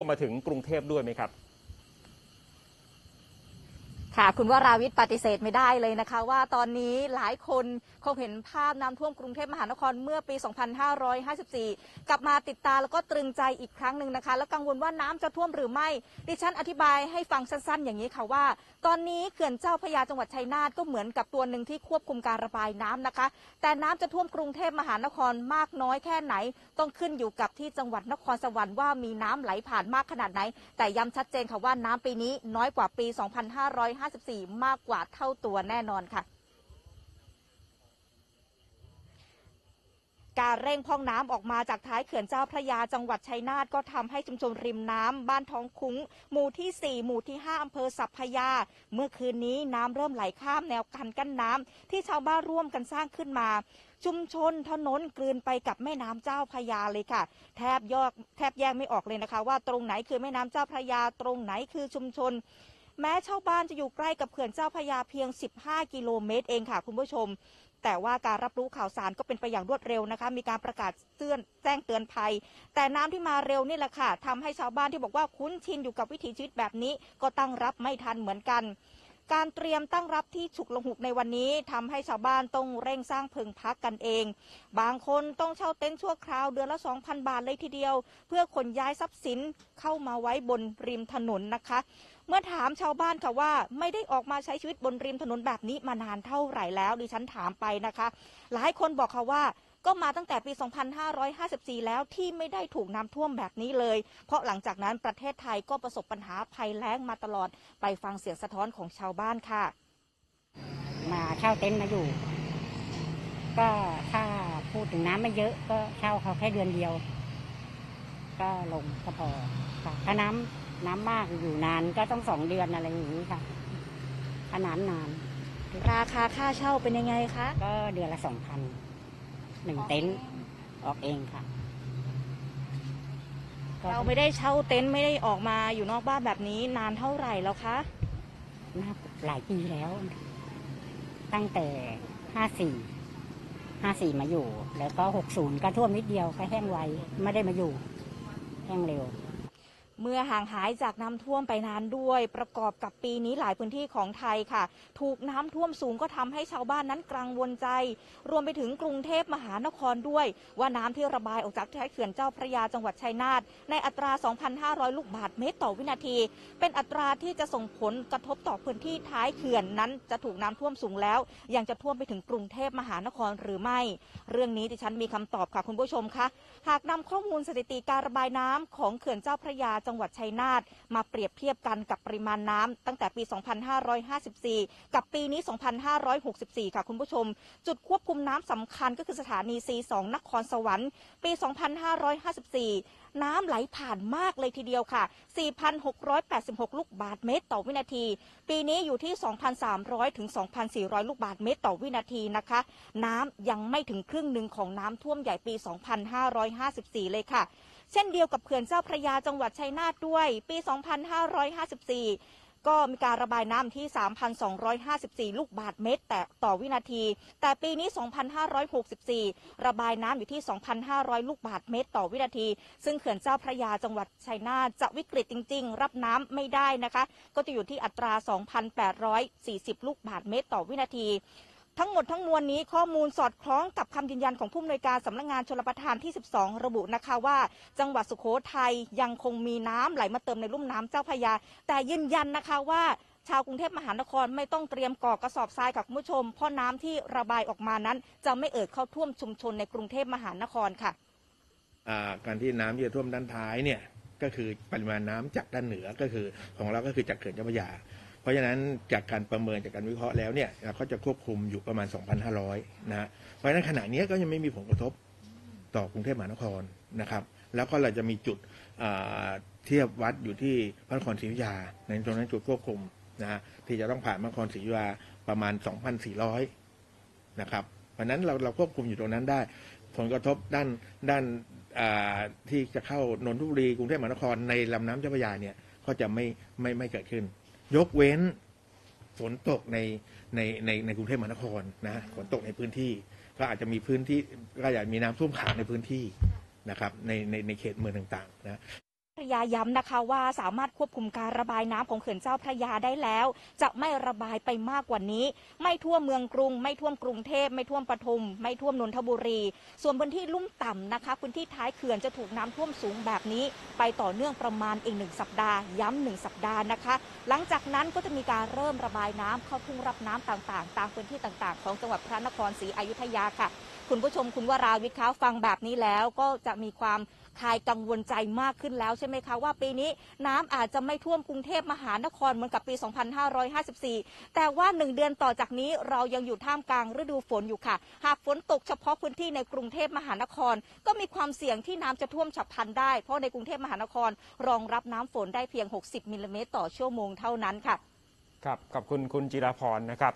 มาถึงกรุงเทพด้วยไหมครับค่ะคุณวราวิทย์ปฏิเสธไม่ได้เลยนะคะว่าตอนนี้หลายคนคงเห็นภาพน้ำท่วมกรุงเทพมหานครเมื่อปี 2554 กลับมาติดตาแล้วก็ตรึงใจอีกครั้งหนึ่งนะคะแล้วกังวลว่าน้ำจะท่วมหรือไม่ดิฉันอธิบายให้ฟังสั้นๆอย่างนี้ค่ะว่าตอนนี้เขื่อนเจ้าพระยาจังหวัดชัยนาทก็เหมือนกับตัวหนึ่งที่ควบคุมการระบายน้ำนะคะแต่น้ำจะท่วมกรุงเทพมหานครมากน้อยแค่ไหนต้องขึ้นอยู่กับที่จังหวัดนครสวรรค์ว่ามีน้ำไหลผ่านมากขนาดไหนแต่ย้ำชัดเจนค่ะว่าน้ำปีนี้น้อยกว่าปี 2554 มากกว่าเท่าตัวแน่นอนค่ะการเร่งพร่องน้ำออกมาจากท้ายเขื่อนเจ้าพระยาจังหวัดชัยนาทก็ทำให้ชุมชนริมน้ำบ้านท้องคุ้งหมู่ที่4หมู่ที่5อำเภอสัพพยาเมื่อคืนนี้น้ำเริ่มไหลข้ามแนวคันกั้นน้ำที่ชาวบ้านร่วมกันสร้างขึ้นมาชุมชนถนนกลืนไปกับแม่น้ำเจ้าพระยาเลยค่ะแทบแยกไม่ออกเลยนะคะว่าตรงไหนคือแม่น้ำเจ้าพระยาตรงไหนคือชุมชนแม้ชาวบ้านจะอยู่ใกล้กับเขื่อนเจ้าพระยาเพียง15กิโลเมตรเองค่ะคุณผู้ชมแต่ว่าการรับรู้ข่าวสารก็เป็นไปอย่างรวดเร็วนะคะมีการประกาศแจ้งเตือนภัยแต่น้ำที่มาเร็วนี่แหละค่ะทำให้ชาวบ้านที่บอกว่าคุ้นชินอยู่กับวิถีชีวิตแบบนี้ก็ตั้งรับไม่ทันเหมือนกันการเตรียมตั้งรับที่ฉุกละหุกในวันนี้ทำให้ชาวบ้านต้องเร่งสร้างเพิงพักกันเองบางคนต้องเช่าเต็นท์ชั่วคราวเดือนละ 2,000 บาทเลยทีเดียวเพื่อขนย้ายทรัพย์สินเข้ามาไว้บนริมถนนนะคะเมื่อถามชาวบ้านค่ะว่าไม่ได้ออกมาใช้ชีวิตบนริมถนนแบบนี้มานานเท่าไหร่แล้วดิฉันถามไปนะคะหลายคนบอกค่ะว่าก็มาตั้งแต่ปี 2554 แล้วที่ไม่ได้ถูกน้ำท่วมแบบนี้เลยเพราะหลังจากนั้นประเทศไทยก็ประสบปัญหาภัยแล้งมาตลอดไปฟังเสียงสะท้อนของชาวบ้านค่ะมาเช่าเต็นท์มาอยู่ก็ถ้าพูดถึงน้ำไม่เยอะก็เช่าเขาแค่เดือนเดียวก็ลงก็พอถ้าน้ำมากอยู่นานก็ต้อง2เดือนอะไรอย่างนี้ค่ะถ้าน้ำนานราคาค่าเช่าเป็นยังไงคะก็เดือนละ 2,000เต็นท์ออกเองค่ะเราไม่ได้เช่าเต็นท์ไม่ได้ออกมาอยู่นอกบ้านแบบนี้นานเท่าไหร่แล้วคะน่าหลายปีแล้วตั้งแต่54มาอยู่แล้วก็60ก็ท่วมนิดเดียวก็แห้งไวไม่ได้มาอยู่แห้งเร็วเมื่อห่างหายจากน้ำท่วมไปนานด้วยประกอบกับปีนี้หลายพื้นที่ของไทยค่ะถูกน้ำท่วมสูงก็ทำให้ชาวบ้านนั้นกังวลใจรวมไปถึงกรุงเทพมหานครด้วยว่าน้ำที่ระบายออกจากท้ายเขื่อนเจ้าพระยาจังหวัดชัยนาทในอัตรา 2,500 ลูกบาศก์เมตรต่อวินาทีเป็นอัตราที่จะส่งผลกระทบต่อพื้นที่ท้ายเขื่อนนั้นจะถูกน้ำท่วมสูงแล้วยังจะท่วมไปถึงกรุงเทพมหานครหรือไม่เรื่องนี้ดิฉันมีคำตอบค่ะคุณผู้ชมคะหากนำข้อมูลสถิติการระบายน้ำของเขื่อนเจ้าพระยาจังหวัดชัยนาทมาเปรียบเทียบกันกับปริมาณน้ำตั้งแต่ปี 2554 กับปีนี้ 2564 ค่ะคุณผู้ชมจุดควบคุมน้ำสำคัญก็คือสถานี C2 นครสวรรค์ปี 2554 น้ำไหลผ่านมากเลยทีเดียวค่ะ 4,686 ลูกบาศก์เมตรต่อวินาทีปีนี้อยู่ที่ 2,300 ถึง 2,400 ลูกบาศก์เมตรต่อวินาทีนะคะน้ำยังไม่ถึงครึ่งหนึ่งของน้ำท่วมใหญ่ปี 2554 เลยค่ะเช่นเดียวกับเขื่อนเจ้าพระยาจังหวัดชัยนาทด้วยปี 2554 ก็มีการระบายน้ำที่ 3,254 ลูกบาศก์เมตรต่อวินาทีแต่ปีนี้ 2,564 ระบายน้ำอยู่ที่ 2,500 ลูกบาศก์เมตรต่อวินาทีซึ่งเขื่อนเจ้าพระยาจังหวัดชัยนาทจะวิกฤตจริงๆรับน้ำไม่ได้นะคะก็จะอยู่ที่อัตรา 2,840 ลูกบาศก์เมตรต่อวินาทีทั้งหมดทั้งมวลนี้ข้อมูลสอดคล้องกับคำยืนยันของผู้อำนวยการสำนักงานชลประทานที่ 12 ระบุนะคะว่าจังหวัดสุโขทัยยังคงมีน้ำไหลมาเติมในลุ่มน้ำเจ้าพระยาแต่ยืนยันนะคะว่าชาวกรุงเทพมหานครไม่ต้องเตรียมก่อกระสอบทรายค่ะคุณผู้ชมเพราะน้ำที่ระบายออกมานั้นจะไม่เอ่อเข้าท่วมชุมชนในกรุงเทพมหานครค่ะการที่น้ำจะท่วมด้านท้ายเนี่ยก็คือปริมาณน้ำจากด้านเหนือก็คือของเราก็คือจากเขื่อนเจ้าพระยาเพราะฉะนั้นจากการประเมินจากการวิเคราะห์แล้วเนี่ยเขาจะควบคุมอยู่ประมาณ 2,500 นะเพราะฉะนั้นขณะนี้ก็ยังไม่มีผลกระทบต่อกรุงเทพมหานครนะครับแล้วก็เราจะมีจุดเทียบวัดอยู่ที่พระนครศรีอยุธยาในตรงนั้นจุดควบคุมนะที่จะต้องผ่านพระนครศรีอยุธยาประมาณ 2,400 นะครับเพราะฉะนั้นเราควบคุมอยู่ตรงนั้นได้ผลกระทบด้านที่จะเข้านนทบุรีกรุงเทพมหานครในลำน้ำเจ้าพระยาเนี่ยก็จะไม่เกิดขึ้นยกเว้นฝนตกในกรุงเทพมหานครนะฝนตกในพื้นที่ก็อาจจะมีพื้นที่ก็อาจจะมีน้ำท่วมขังในพื้นที่นะครับในเขตเมืองต่างๆนะ พระยาย้ำนะคะว่าสามารถควบคุมการระบายน้ำของเขื่อนเจ้าพระยาได้แล้วจะไม่ระบายไปมากกว่านี้ไม่ทั่วเมืองกรุงไม่ท่วมกรุงเทพไม่ท่วมปทุมไม่ท่วมนนทบุรีส่วนพื้นที่ลุ่มต่ำนะคะพื้นที่ท้ายเขื่อนจะถูกน้ำท่วมสูงแบบนี้ไปต่อเนื่องประมาณอีก1สัปดาห์ย้ำ1สัปดาห์นะคะหลังจากนั้นก็จะมีการเริ่มระบายน้ำเข้าทุ่งรับน้ำต่างๆตามพื้นที่ต่างๆของจังหวัดพระนครศรีอยุธยาค่ะคุณผู้ชมคุณวราวิทย์คะฟังแบบนี้แล้วก็จะมีความคลายกังวลใจมากขึ้นแล้วใช่ไหมคะว่าปีนี้น้ำอาจจะไม่ท่วมกรุงเทพมหานครเหมือนกับปี 2554 แต่ว่า1เดือนต่อจากนี้เรายังอยู่ท่ามกลางฤดูฝนอยู่ค่ะหากฝนตกเฉพาะพื้นที่ในกรุงเทพมหานครก็มีความเสี่ยงที่น้ำจะท่วมฉับพลันได้เพราะในกรุงเทพมหานครรองรับน้ำฝนได้เพียง60 มิลลิเมตรต่อชั่วโมงเท่านั้นค่ะครับขอบคุณคุณจิราพรนะครับ